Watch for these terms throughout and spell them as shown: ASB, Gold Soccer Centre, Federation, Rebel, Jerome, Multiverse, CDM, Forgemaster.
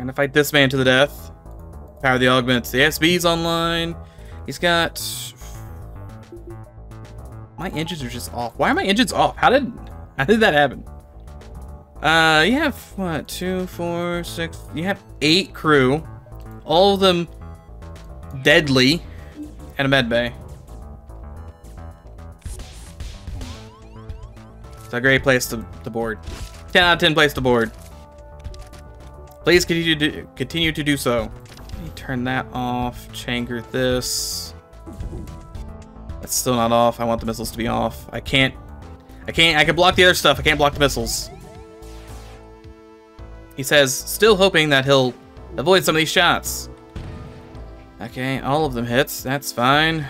I'm gonna fight this man to the death. Power the augments. The SB's online. He's got... My engines are just off. Why are my engines off? How did that happen? You have, what, 2, 4, 6... You have 8 crew. All of them deadly. And a med bay. It's a great place to board. 10 out of 10 place to board. Please continue to do so. Let me turn that off. Changer this. That's still not off. I want the missiles to be off. I can block the other stuff. I can't block the missiles. He says, still hoping that he'll avoid some of these shots. Okay, all of them hits. That's fine.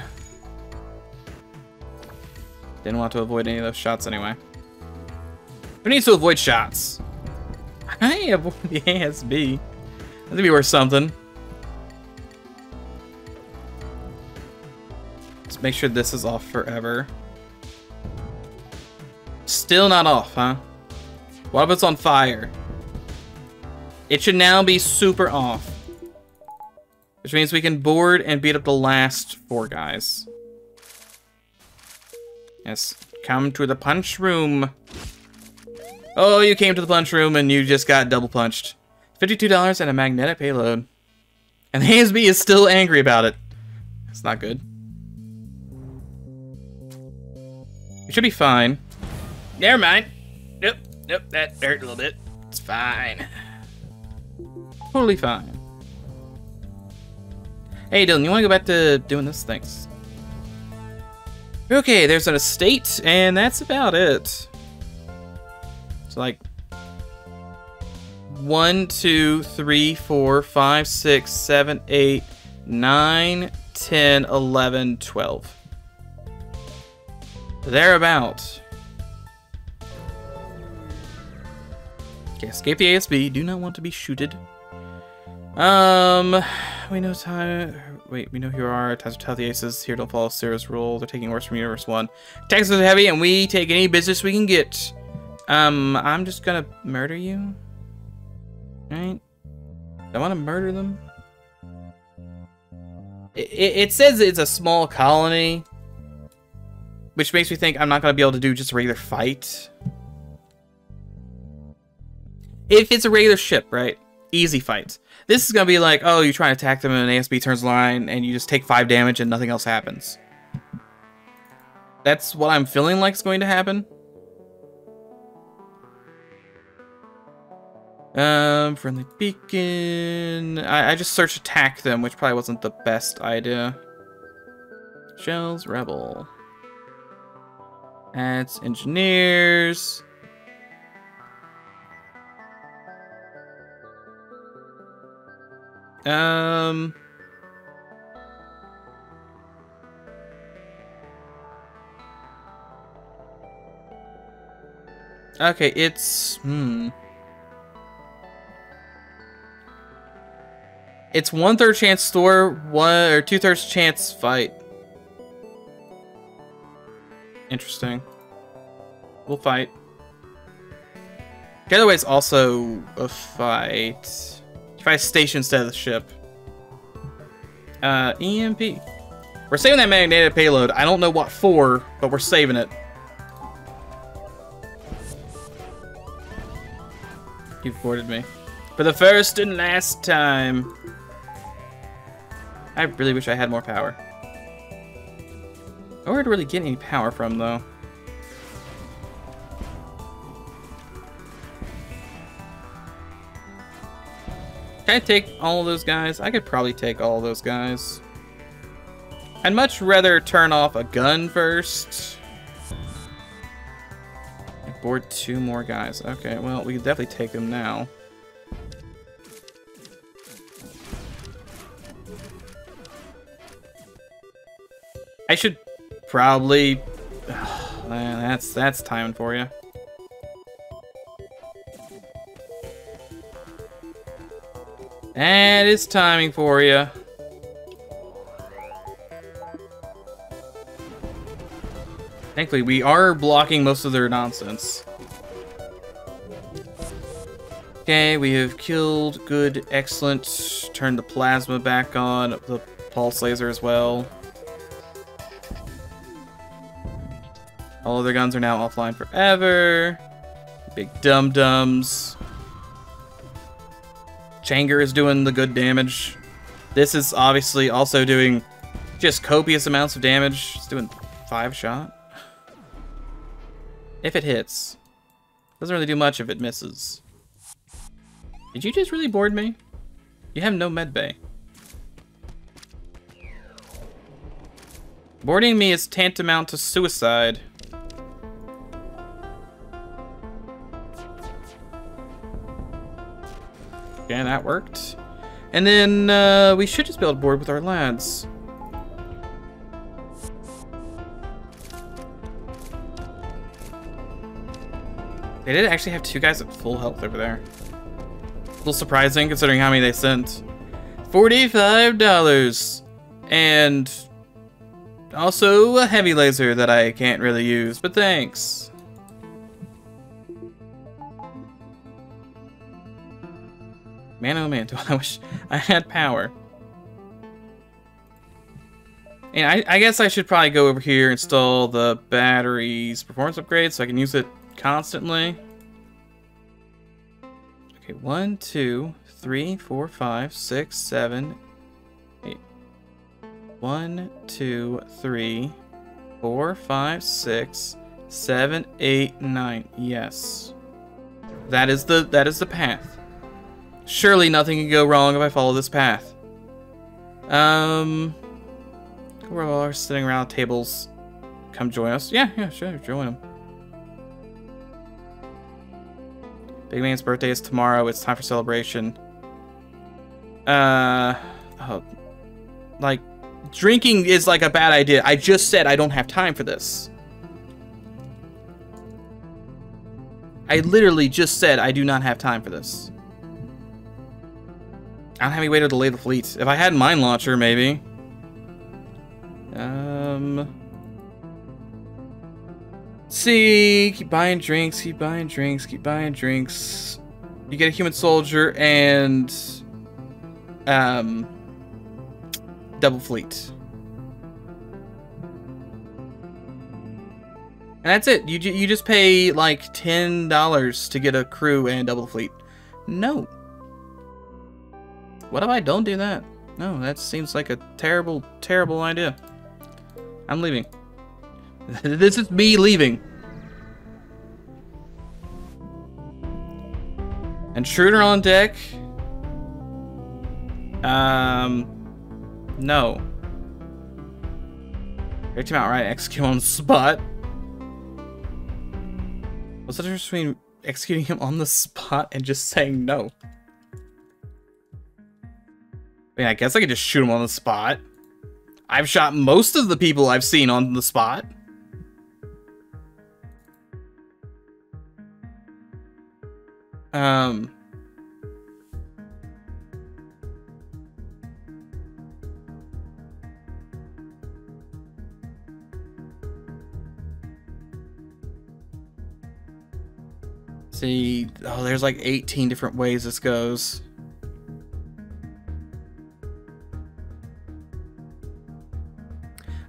Didn't want to avoid any of those shots anyway. Who needs to avoid shots? I avoid the ASB. That's gonna be worth something. Let's make sure this is off forever. Still not off, huh? What if it's on fire? It should now be super off. Which means we can board and beat up the last 4 guys. Yes, come to the punch room. Oh, you came to the punch room and you just got double punched. $52 and a magnetic payload. And the ASB is still angry about it. That's not good. It should be fine. Never mind. Nope, that hurt a little bit. It's fine. Totally fine. Hey, Dylan, you want to go back to doing this? Thanks. Okay, there's an estate, and that's about it. It's so like 1, 2, 3, 4, 5, 6, 7, 8, 9, 10, 11, 12. Thereabout. Okay, escape the ASB. Do not want to be shooted. We know time. Wait, we know who you are. Times to tell the aces. Here, don't follow Sarah's rule. They're taking orders from Universe 1. Tax is heavy, and we take any business we can get. I'm just gonna murder you. Right? I wanna murder them. It says it's a small colony, which makes me think I'm not gonna be able to do just a regular fight. If it's a regular ship, right? Easy fights. This is gonna be like, oh, you try and attack them and an ASB turns line and you just take 5 damage and nothing else happens. That's what I'm feeling like is going to happen. Friendly beacon. I just searched attack them, which probably wasn't the best idea. Shells, rebel. That's engineers. Okay, it's It's 1/3 chance store, 2/3 chance fight. Interesting. We'll fight. The other way is also a fight. Try station instead of the ship. EMP. We're saving that magnetic payload. I don't know what for, but we're saving it. You've boarded me. For the first and last time. I really wish I had more power. Nowhere to really get any power from, though. Can I take all of those guys? I could probably take all of those guys. I'd much rather turn off a gun first. And board 2 more guys. Okay, well, we can definitely take them now. I should probably... Oh, that's timing for you. That is timing for you. Thankfully, we are blocking most of their nonsense. Okay, we have killed. Good, excellent. Turn the plasma back on. The pulse laser as well. All other guns are now offline forever. Big dum-dums. Changer is doing the good damage. This is obviously also doing just copious amounts of damage. It's doing 5 shot. If it hits. Doesn't really do much if it misses. Did you just really board me? You have no med bay. Boarding me is tantamount to suicide. Yeah, that worked. And then we should just be able to board with our lads. They did actually have 2 guys at full health over there. A little surprising considering how many they sent. $45. And also a heavy laser that I can't really use, but thanks. Man, oh man, do I wish I had power. And I guess I should probably go over here and install the battery's performance upgrade so I can use it constantly. Okay, 1, 2, 3, 4, 5, 6, 7, 8. 1, 2, 3, 4, 5, 6, 7, 8, 9. Yes. That is the path. Surely nothing can go wrong if I follow this path. We're all sitting around tables. Come join us. Yeah, sure, join them. Big man's birthday is tomorrow. It's time for celebration. Like, drinking is like a bad idea. I just said I don't have time for this. I literally just said I do not have time for this. I don't have any way to delay the fleet. If I had mine launcher, maybe. See, keep buying drinks, keep buying drinks, keep buying drinks. You get a human soldier and double fleet. And that's it. You just pay like $10 to get a crew and double fleet. No. What if I don't do that? No, that seems like a terrible, terrible idea. I'm leaving. This is me leaving. Intruder on deck. No. Break him outright, execute on the spot. What's the difference between executing him on the spot and just saying no? I mean, I guess I could just shoot him on the spot. I've shot most of the people I've seen on the spot. See, oh, there's like 18 different ways this goes.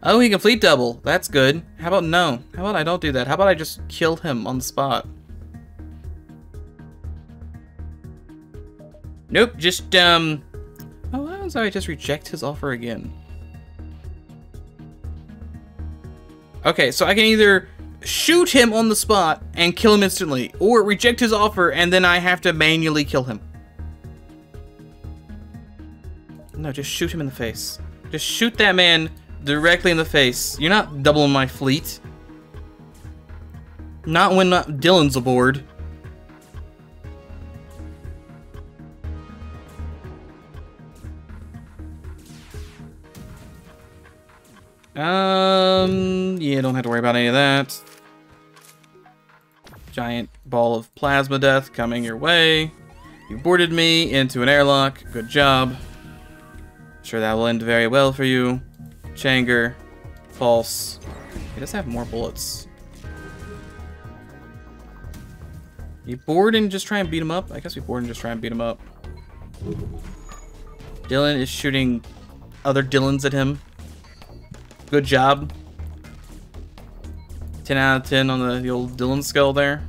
Oh, he can fleet double. That's good. How about no? How about I don't do that? How about I just kill him on the spot? Nope, just, oh, why don't I just reject his offer again? Okay, so I can either shoot him on the spot and kill him instantly, or reject his offer and then I have to manually kill him. No, just shoot him in the face. Just shoot that man directly in the face. You're not doubling my fleet. Not when Dylan's aboard. Yeah, don't have to worry about any of that. Giant ball of plasma death coming your way. You boarded me into an airlock. Good job. I'm sure that will end very well for you. Changer. Pulse. He does have more bullets. You bored and just try and beat him up? I guess we bored and just try and beat him up. Dylan is shooting other Dylans at him. Good job. 10 out of 10 on the old Dylan skull there.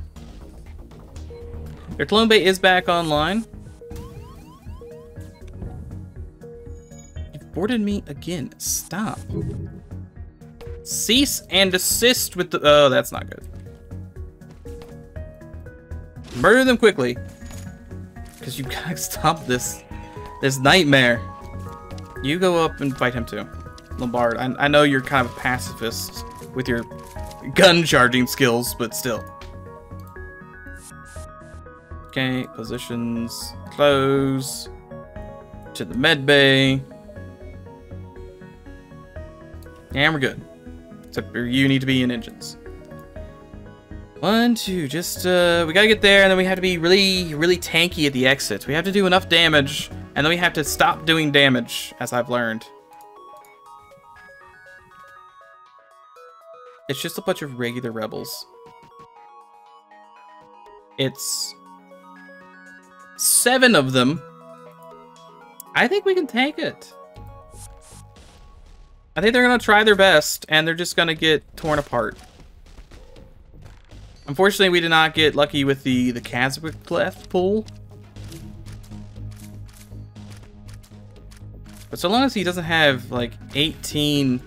Your clone bay is back online. You've boarded me again. Stop. Cease and desist with the... Oh, that's not good. Murder them quickly. Because you gotta stop this nightmare. You go up and fight him too. Lombard, I know you're kind of a pacifist with your gun charging skills, but still. Okay, positions, close, to the med bay. And we're good. Except you need to be in engines. 1, 2, just, we gotta get there, and then we have to be really, really tanky at the exit. We have to do enough damage, and then we have to stop doing damage, as I've learned. It's just a bunch of regular rebels. It's 7 of them. I think we can take it. I think they're gonna try their best, and they're just gonna get torn apart. Unfortunately, we did not get lucky with the Kazakh left pull. But so long as he doesn't have, like, 18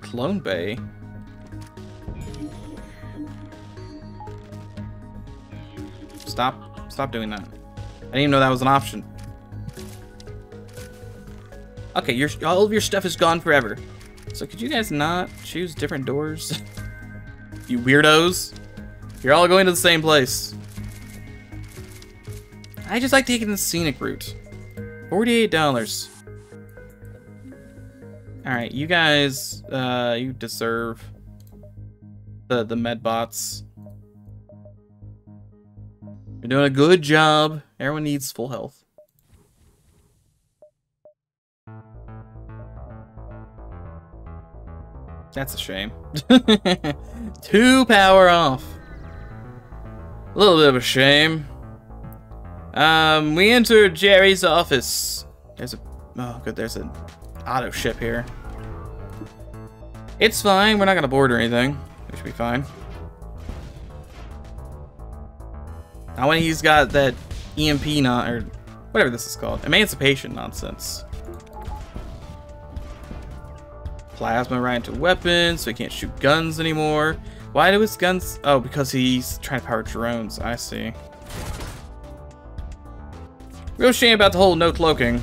clone bay. Stop doing that. I didn't even know that was an option. Okay, all of your stuff is gone forever. So could you guys not choose different doors? You weirdos. You're all going to the same place. I just like taking the scenic route. $48. Alright, you guys, you deserve the med bots. You're doing a good job. Everyone needs full health. That's a shame. 2 power off. A little bit of a shame. We enter Jerry's office. There's a... Oh, good. There's an auto ship here. It's fine. We're not going to board or anything. It should be fine. Now when he's got that EMP knot, or whatever this is called. Emancipation nonsense. Plasma right into weapons, so he can't shoot guns anymore. Why do his guns... Oh, because he's trying to power drones. I see. Real shame about the whole no cloaking.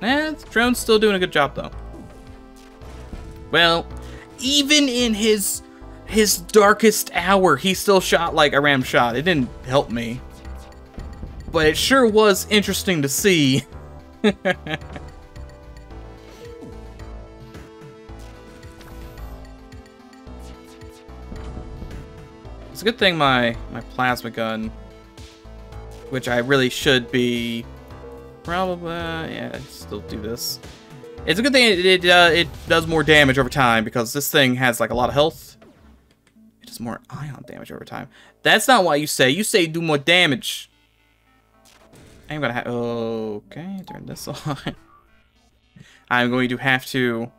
Eh, the drone's still doing a good job, though. Well, even in his darkest hour, he still shot like a ram shot. It didn't help me. But it sure was interesting to see. It's a good thing my plasma gun, which I really should be, probably, yeah, I'd still do this. It's a good thing it does more damage over time, because this thing has like a lot of health. It does more ion damage over time. That's not why you say do more damage. I'm gonna have, okay, turn this on. I'm going to have to,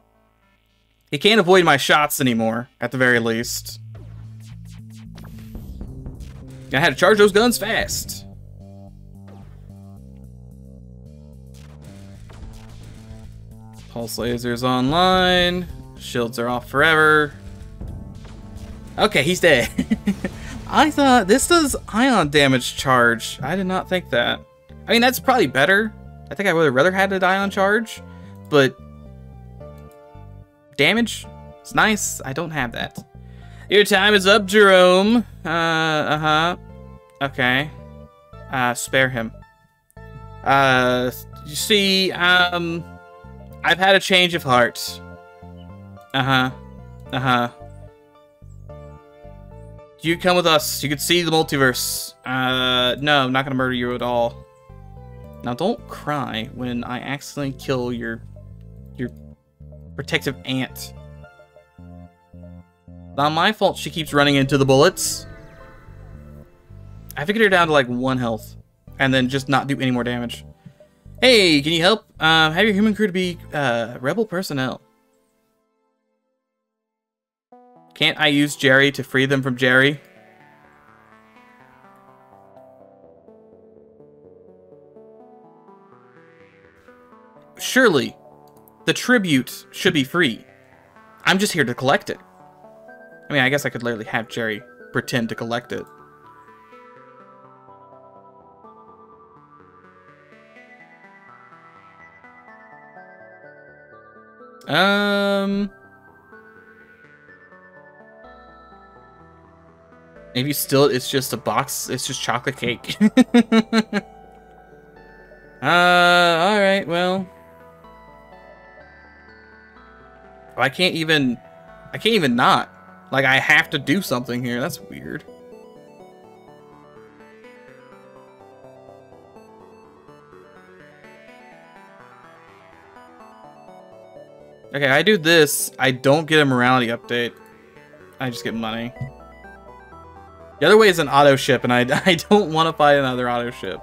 he can't avoid my shots anymore, at the very least. I had to charge those guns fast. Pulse lasers online. Shields are off forever. Okay, he's dead. I thought this does ion damage charge. I did not think that. I mean, that's probably better. I think I would have rather had an ion charge, but damage is nice. I don't have that. Your time is up, Jerome. Okay. Spare him. You see, I've had a change of heart. You come with us. You can see the multiverse. No, I'm not gonna murder you at all. Now, don't cry when I accidentally kill your protective aunt. Not my fault she keeps running into the bullets. I have to get her down to like 1 health and then just not do any more damage. Hey, can you help? Have your human crew to be rebel personnel. Can't I use Jerry to free them from Jerry? Surely, the tribute should be free. I'm just here to collect it. I mean, I guess I could literally have Jerry pretend to collect it. Maybe still it's just a box. It's just chocolate cake. All right, well. I can't even not. Like, I have to do something here. That's weird. Okay, I do this. I don't get a morality update. I just get money. The other way is an auto ship, and I don't want to fight another auto ship.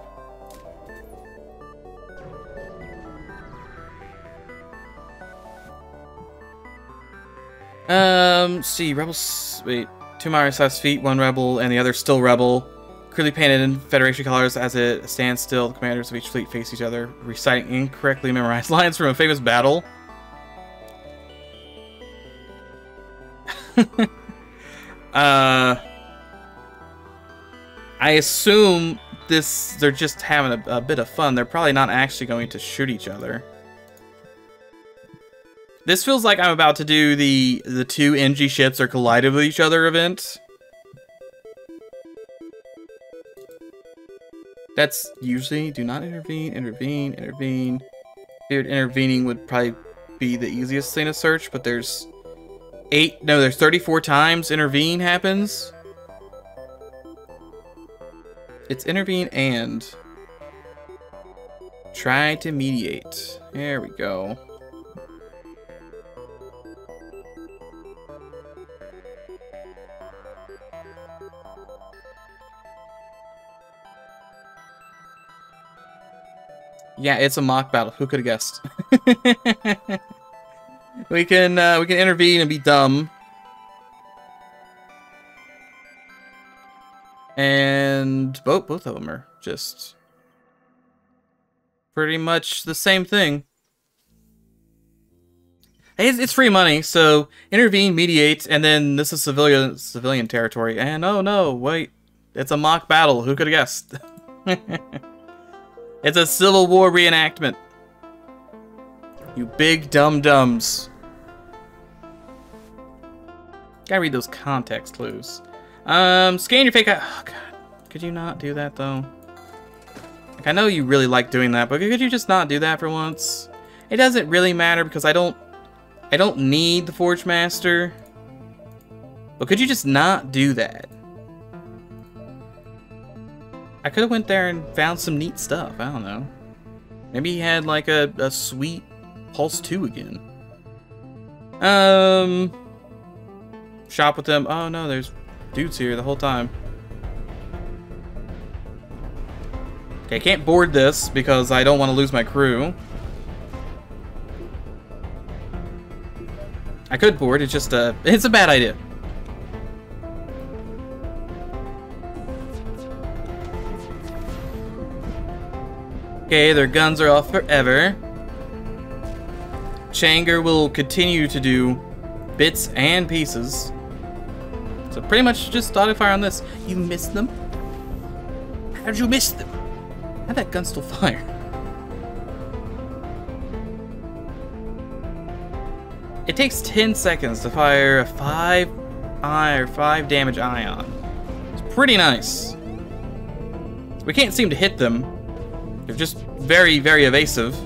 See, rebels. Wait, 2 Myra-sized feet, 1 rebel, and the other still rebel. Clearly painted in Federation colors as it stands still. The commanders of each fleet face each other, reciting incorrectly memorized lines from a famous battle. I assume they're just having a bit of fun. They're probably not actually going to shoot each other. This feels like I'm about to do the 2 NG ships are collided with each other event. That's usually do not intervene, intervene, intervene. Dude, intervening would probably be the easiest thing to search, but there's there's 34 times intervene happens. It's intervene and try to mediate. There we go. Yeah, it's a mock battle. Who could have guessed? we can intervene and be dumb. And both of them are just pretty much the same thing. It's free money, so intervene, mediate, and then this is civilian territory. And oh no, wait, it's a mock battle. Who could have guessed? It's a Civil War reenactment. You big dum-dums. Gotta read those context clues. Scan your fake eye. Oh, God. Could you not do that, though? Like, I know you really like doing that, but could you just not do that for once? It doesn't really matter because I don't need the Forgemaster. But could you just not do that? I could have went there and found some neat stuff. I don't know. Maybe he had like a sweet Pulse 2 again. Shop with them. Oh no, there's dudes here the whole time. Okay, I can't board this because I don't want to lose my crew. I could board, it's just it's a bad idea. Okay, their guns are off forever. Changer will continue to do bits and pieces. So pretty much just auto fire on this. You missed them? How'd you miss them? How'd that gun still fire? It takes 10 seconds to fire a 5 damage ion. It's pretty nice. We can't seem to hit them. They're just very, very evasive.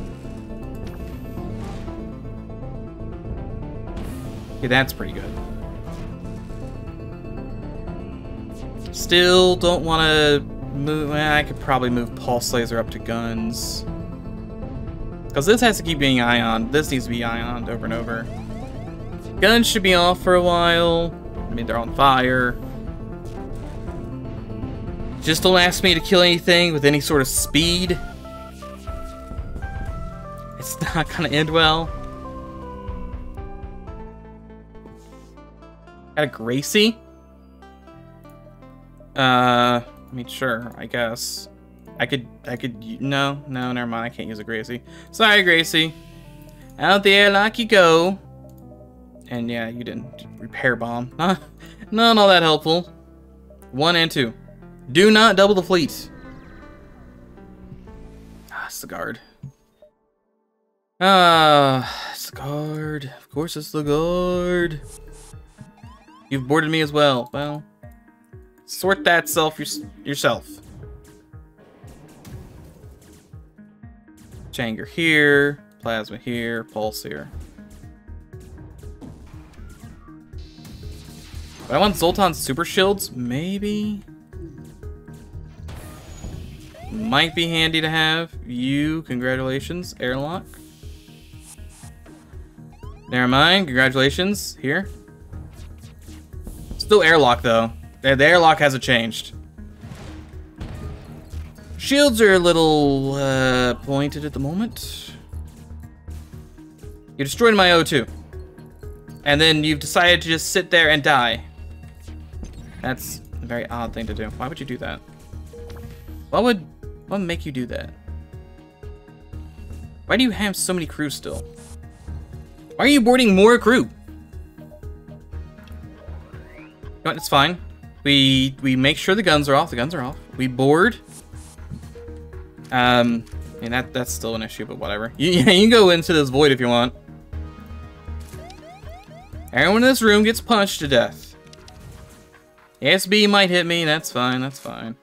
Okay, that's pretty good. Still don't want to move. Well, I could probably move Pulse Laser up to guns. Because this has to keep being Ion. This needs to be Ioned over and over. Guns should be off for a while. I mean, they're on fire. Just don't ask me to kill anything with any sort of speed. It's not gonna end well. Got a Gracie? I mean, sure, I guess. No, never mind, I can't use a Gracie. Sorry, Gracie. Out there like you go. And yeah, you didn't. Repair bomb. Not all that helpful. 1 and 2. Do not double the fleet. Ah, it's the guard. Ah, it's the guard. Of course it's the guard. You've boarded me as well. Well, sort that yourself. Changer here, plasma here, pulse here. But I want Zoltan's super shields, maybe? Might be handy to have. You, congratulations, airlock. Never mind, congratulations, here. Still airlock though. The airlock hasn't changed. Shields are a little pointed at the moment. You destroyed my O2. And then you've decided to just sit there and die. That's a very odd thing to do. Why would you do that? What would make you do that? Why do you have so many crews still? Why are you boarding more crew? You know what, it's fine. We make sure the guns are off. The guns are off. We board. I mean, that's still an issue, but whatever. You can go into this void if you want. Everyone in this room gets punched to death. SB might hit me. That's fine. That's fine.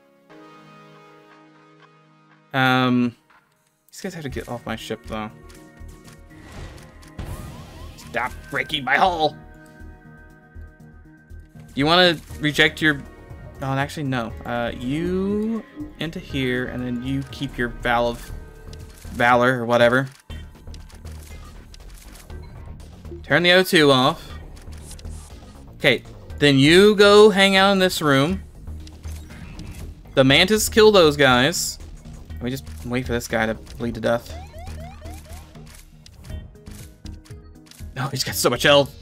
These guys have to get off my ship, though. Stop breaking my hull! You want to reject your... Oh, actually, no. You into here, and then you keep your Valor, or whatever. Turn the O2 off. Okay, then you go hang out in this room. The Mantis kill those guys. Let me just wait for this guy to bleed to death. No, he's got so much health.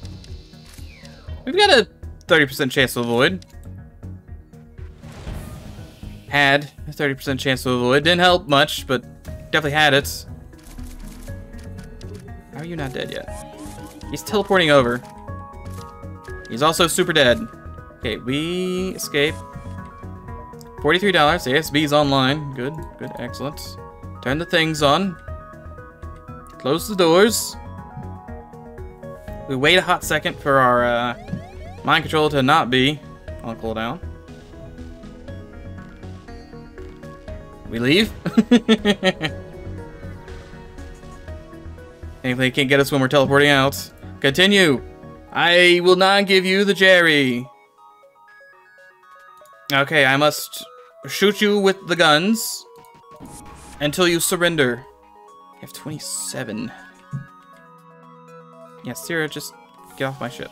We've got a 30% chance to avoid. Had a 30% chance to avoid. Didn't help much, but definitely had it. How are you not dead yet? He's teleporting over. He's also super dead. Okay, we escape. $43. ASB's online. Good, good, excellent. Turn the things on. Close the doors. We wait a hot second for our mind control to not be on cooldown. We leave. Anything can't get us when we're teleporting out. Continue. I will not give you the Jerry. Okay, I must shoot you with the guns until you surrender. I have 27. Yeah, Sierra, just get off my ship.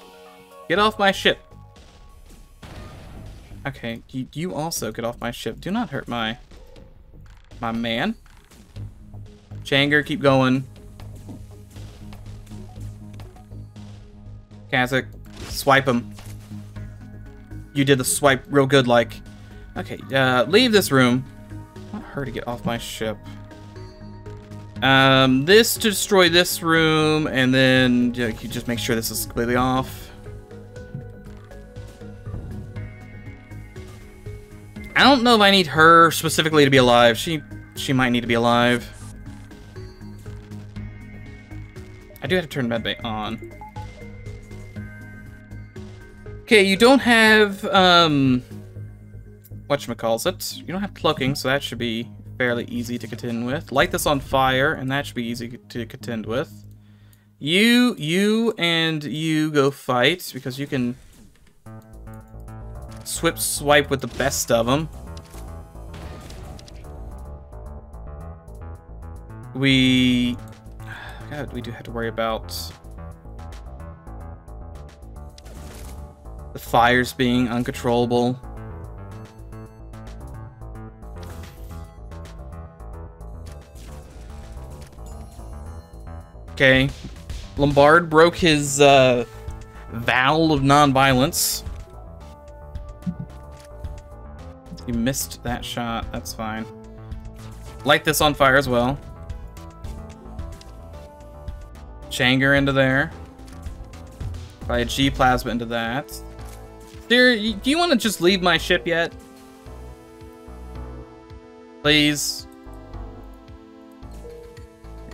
Get off my ship. Okay, you also get off my ship. Do not hurt my man. Changer, keep going. Kazakh, swipe him. You did the swipe real good, like. Okay, leave this room. I want her to get off my ship. This to destroy this room, and then you just make sure this is completely off. I don't know if I need her specifically to be alive. She might need to be alive. I do have to turn medbay on. Okay, you don't have, whatchamacallit. You don't have cloaking, so that should be fairly easy to contend with. Light this on fire, and that should be easy to contend with. You and you go fight, because you can swipe with the best of them. God, we do have to worry about the fires being uncontrollable. Okay. Lombard broke his vow of nonviolence. You missed that shot. That's fine. Light this on fire as well. Changer into there. Probably a G plasma into that. Dear, do you want to just leave my ship yet? Please.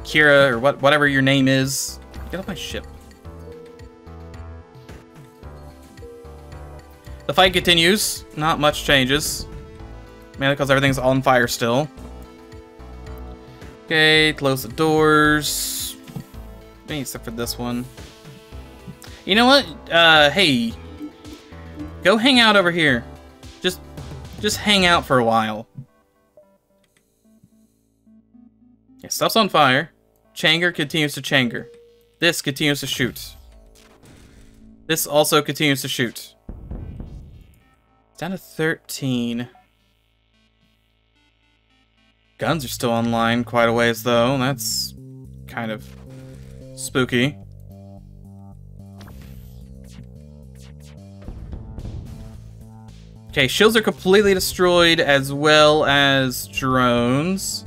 Kira, or whatever your name is. Get off my ship. The fight continues. Not much changes. Mainly because everything's on fire still. Okay, close the doors. Except for this one. You know what? Hey. Go hang out over here. Just hang out for a while. Yeah, stuff's on fire. Changer continues to changer. This continues to shoot. This also continues to shoot. Down to 13. Guns are still online quite a ways, though. That's kind of spooky. Okay, shields are completely destroyed, as well as drones.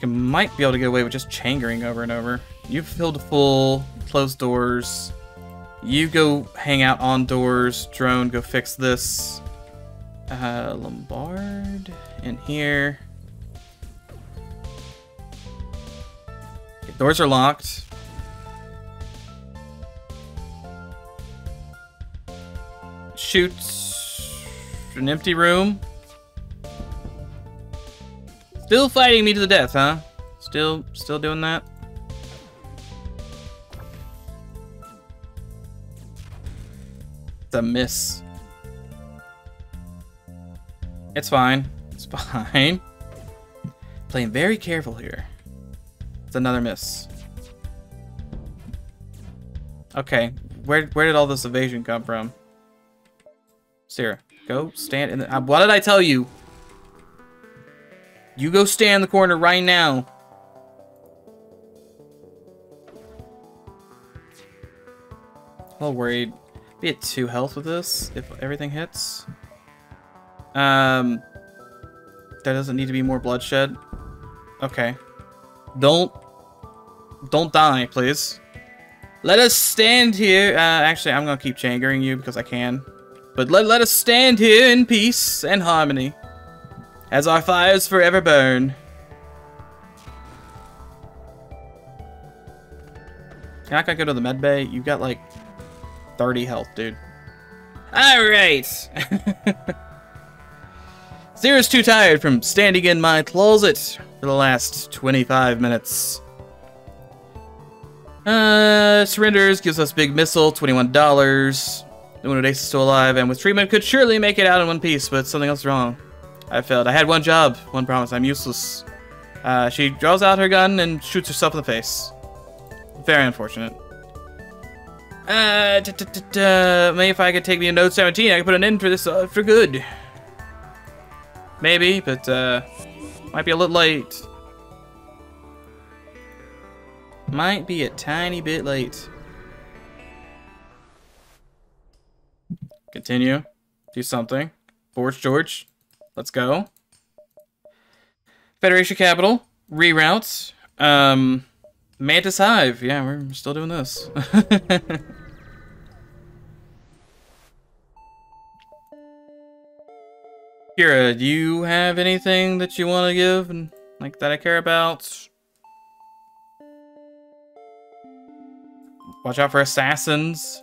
You might be able to get away with just changering over and over. You've filled full, closed doors. You go hang out on doors. Drone, go fix this. Lombard in here. Okay, doors are locked. Shoot an empty room. Still fighting me to the death, huh? Still doing that? It's a miss. It's fine. It's fine. Playing very careful here. It's another miss. Okay. Where did all this evasion come from? Sarah, go stand in the... What did I tell you? You go stand in the corner right now. A little worried. Be at 2 health with this if everything hits. There doesn't need to be more bloodshed. Okay. Don't die, please. Let us stand here. Actually, I'm gonna keep changering you because I can. But let us stand here in peace and harmony. As our fires forever burn. You're not gonna go to the med bay? You've got like 30 health, dude. Alright! Zera's too tired from standing in my closet for the last 25 minutes. Surrenders gives us big missile, $21. The Window Dace is still alive and with treatment could surely make it out in one piece, but something else is wrong. I failed. I had one job, one promise. I'm useless. She draws out her gun and shoots herself in the face. Very unfortunate. Maybe if I could take me a Node 17, I could put an end to this for good. Maybe, but might be a little late. Might be a tiny bit late. Continue. Do something. Forge George. Let's go. Federation Capital. Reroute. Mantis Hive. Yeah, we're still doing this. Kira, do you have anything that you want to give and like that I care about? Watch out for assassins.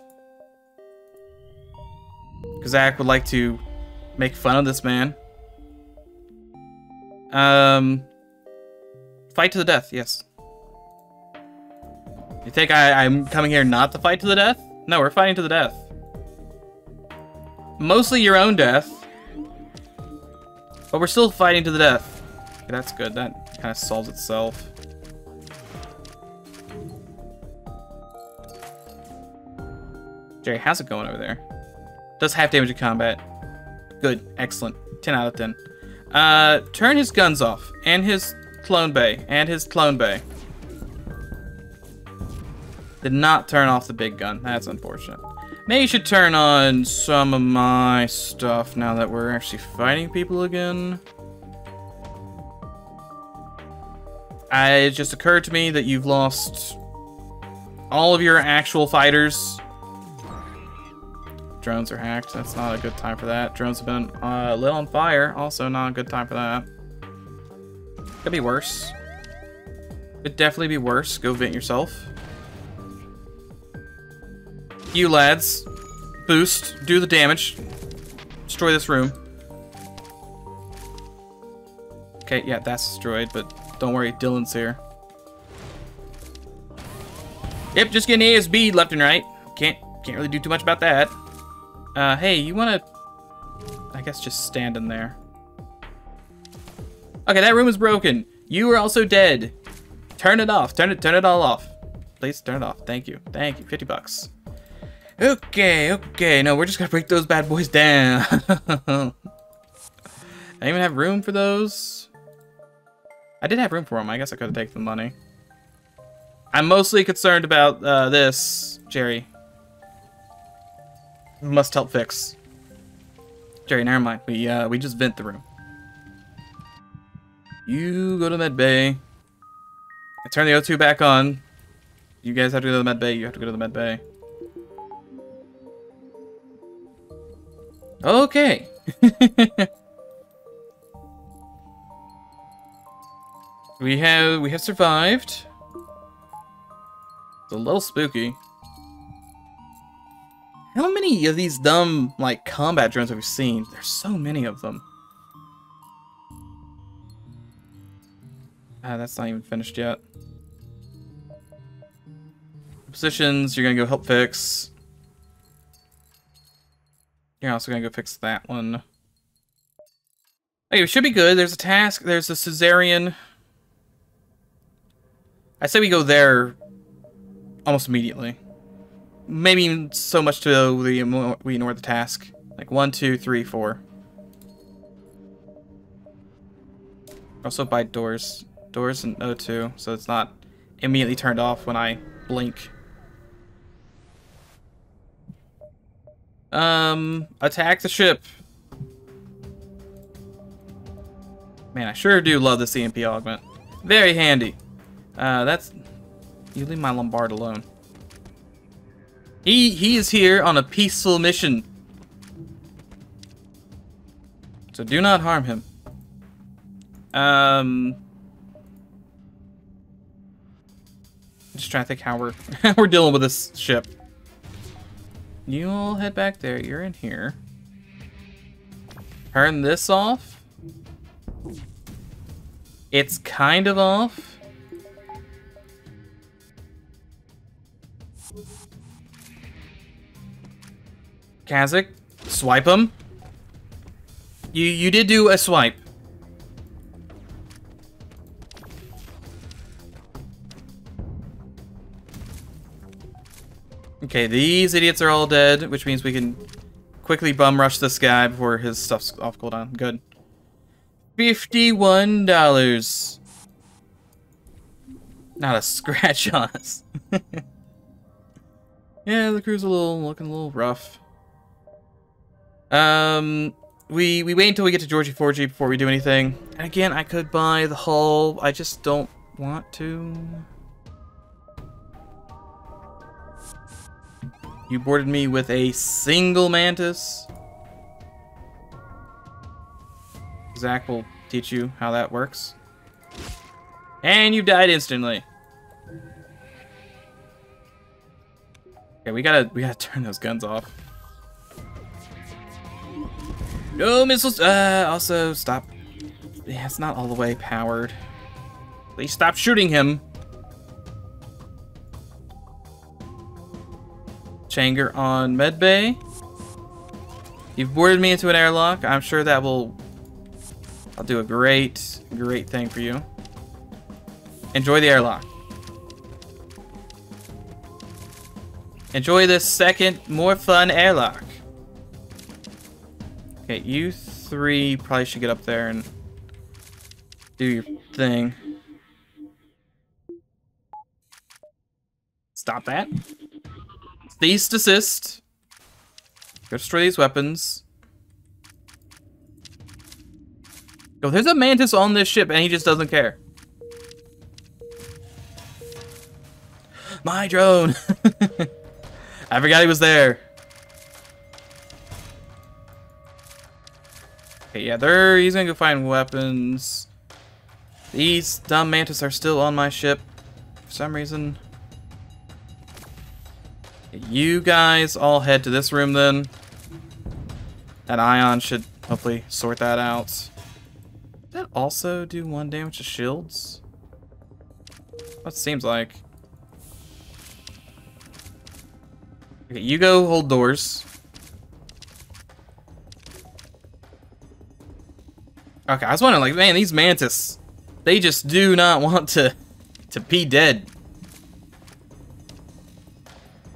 Zach would like to make fun of this man. Fight to the death, yes. You think I'm coming here not to fight to the death? No, we're fighting to the death. Mostly your own death. But we're still fighting to the death. Okay, that's good. That kind of solves itself. Jerry, how's it going over there? Does half damage in combat. Good. Excellent. 10 out of 10. Turn his guns off and his clone bay and his clone bay. Did not turn off the big gun. That's unfortunate. Now you should turn on some of my stuff now that we're actually fighting people again. It just occurred to me that you've lost all of your actual fighters. Drones are hacked. That's not a good time for that. Drones have been lit on fire. Also not a good time for that. Could be worse. Could definitely be worse. Go vent yourself. You lads, boost, do the damage, destroy this room. Okay, yeah, that's destroyed, but don't worry, Dylan's here. Yep, just getting ASB'd left and right. Can't really do too much about that. Hey, you wanna, I guess just stand in there. Okay, that room is broken. You are also dead. Turn it off, turn it all off. Please turn it off, thank you, 50 bucks. Okay, no, we're just gonna break those bad boys down. I didn't even have room for those. I did have room for them. I guess I could have taken the money. I'm mostly concerned about this, Jerry. Must help fix. Jerry, never mind. We just vent the room. You go to med bay. I turn the O2 back on. You guys have to go to the med bay. You have to go to the med bay. Okay. we have survived. It's a little spooky. How many of these dumb like combat drones have we seen? There's so many of them. Ah, that's not even finished yet. Positions, you're gonna go help fix. You're also gonna go fix that one. Okay, we should be good. There's a task. There's a Caesarean. I say we go there almost immediately. Maybe so much to we ignore the task. Like 1, 2, 3, 4. Also by doors. Doors and O2, so it's not immediately turned off when I blink. Attack the ship. Man, I sure do love the CMP augment. Very handy. That's... You leave my Lombard alone. He is here on a peaceful mission. So do not harm him. I'm just trying to think how we're, dealing with this ship. You'll head back there. You're in here. Turn this off. It's kind of off. Kazakh, swipe him. You did do a swipe. Okay, these idiots are all dead, which means we can quickly bum rush this guy before his stuff's off cooldown. Good. $51. Not a scratch on us. Yeah, the crew's a little looking a little rough. We wait until we get to Georgie 4G before we do anything. And again, I could buy the hull. I just don't want to. You boarded me with a single mantis. Zach will teach you how that works. And you died instantly. Okay, we gotta turn those guns off. No missiles. Also stop. Yeah, it's not all the way powered. Please stop shooting him. Changer on medbay. You've boarded me into an airlock. I'm sure that will... I'll do a great thing for you. Enjoy the airlock. Enjoy this second, more fun airlock. Okay, you three probably should get up there and do your thing. Stop that. Cease, desist. Go destroy these weapons. Yo, there's a mantis on this ship and he just doesn't care. My drone. I forgot he was there. Okay, yeah, he's gonna go find weapons. These dumb mantis are still on my ship for some reason. You guys all head to this room then. That ion should hopefully sort that out. Does that also do 1 damage to shields? That seems like. Okay, you go hold doors. Okay, I was wondering, like, man, these mantis, they just do not want to be dead.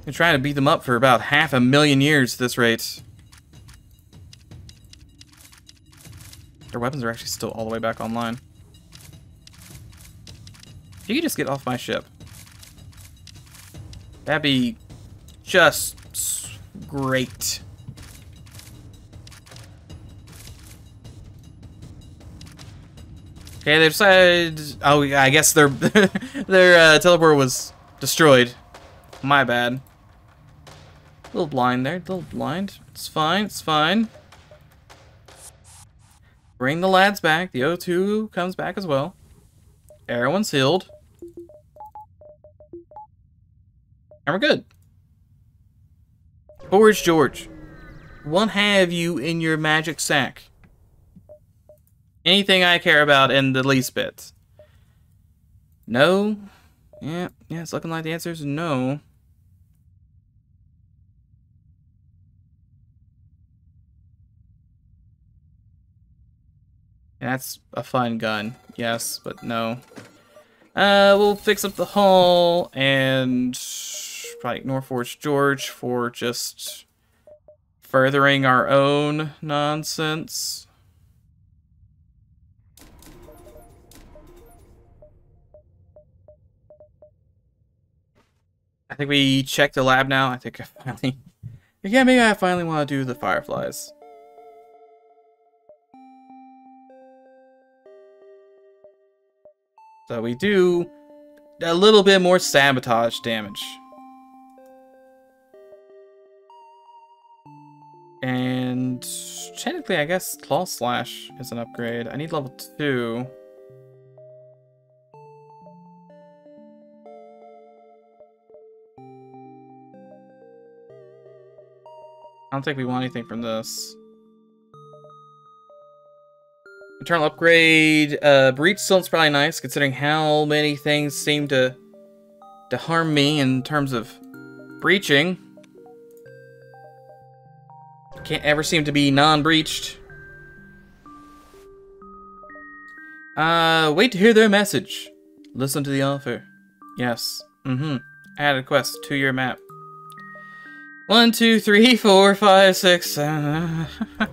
Been trying to beat them up for about 500,000 years at this rate. Their weapons are actually still all the way back online. If you could just get off my ship, that'd be just great. Okay, they've decided. Oh, I guess their teleport was destroyed. My bad. A little blind there. A little blind. It's fine. It's fine. Bring the lads back. The O2 comes back as well. Everyone's healed, and we're good. Forge George, what have you in your magic sack? Anything I care about in the least bit? No? Yeah, it's looking like the answer is no. Yeah, that's a fun gun. Yes, but no. We'll fix up the hull and probably ignore Forge George for just furthering our own nonsense. I think we checked the lab now. I think I finally... Yeah, maybe I finally want to do the fireflies. So we do a little bit more sabotage damage. And technically, I guess Claw Slash is an upgrade. I need level 2. I don't think we want anything from this. Internal upgrade. Breach Silent's probably nice, considering how many things seem to harm me in terms of breaching. Can't ever seem to be non-breached. Wait to hear their message. Listen to the offer. Yes. Add a quest to your map. 1, 2, 3, 4, 5, 6, 7.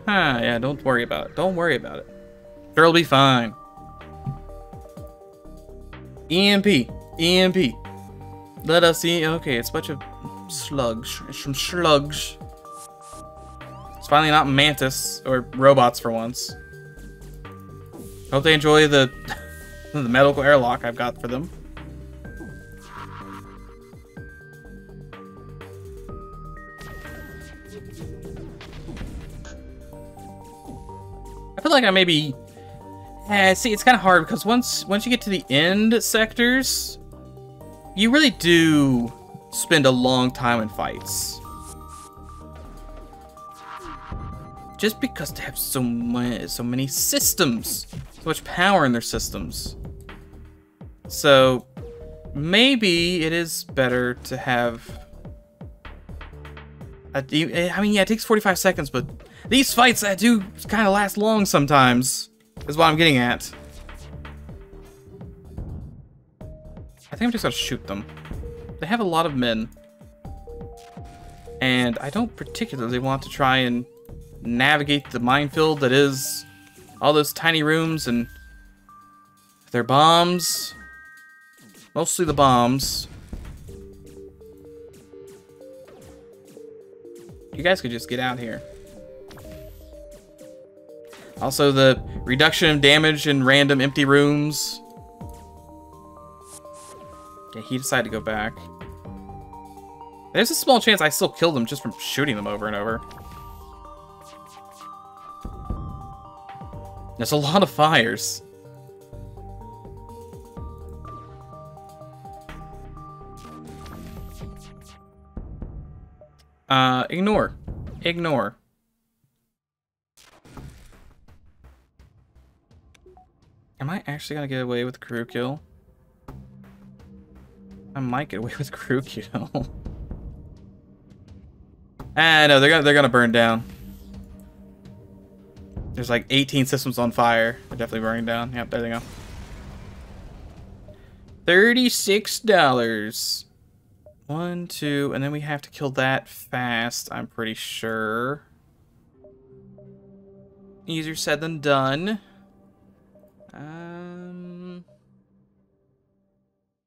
Yeah, don't worry about it. Don't worry about it. Girl, be fine. EMP. EMP. Let us see. Okay, it's a bunch of slugs. It's some slugs. It's finally not mantis or robots for once. Hope they enjoy the, the medical airlock I've got for them. I feel like I maybe... see, it's kind of hard because once you get to the end sectors, you really do spend a long time in fights. Just because they have so many systems, so much power in their systems. So maybe it is better to have... I mean, yeah, it takes 45 seconds, but... These fights that do kind of last long sometimes, is what I'm getting at. I think I'm just gonna shoot them. They have a lot of men. And I don't particularly want to try and navigate the minefield that is all those tiny rooms and their bombs. Mostly the bombs. You guys could just get out here. Also, the reduction of damage in random empty rooms. Yeah, he decided to go back. There's a small chance I still killed him just from shooting them over and over. There's a lot of fires. Ignore. Ignore. Am I actually gonna get away with crew kill? I might get away with crew kill. Ah, no, they're gonna burn down. There's like 18 systems on fire. They're definitely burning down. Yep, there they go. $36. 1, 2, and then we have to kill that fast, I'm pretty sure. Easier said than done.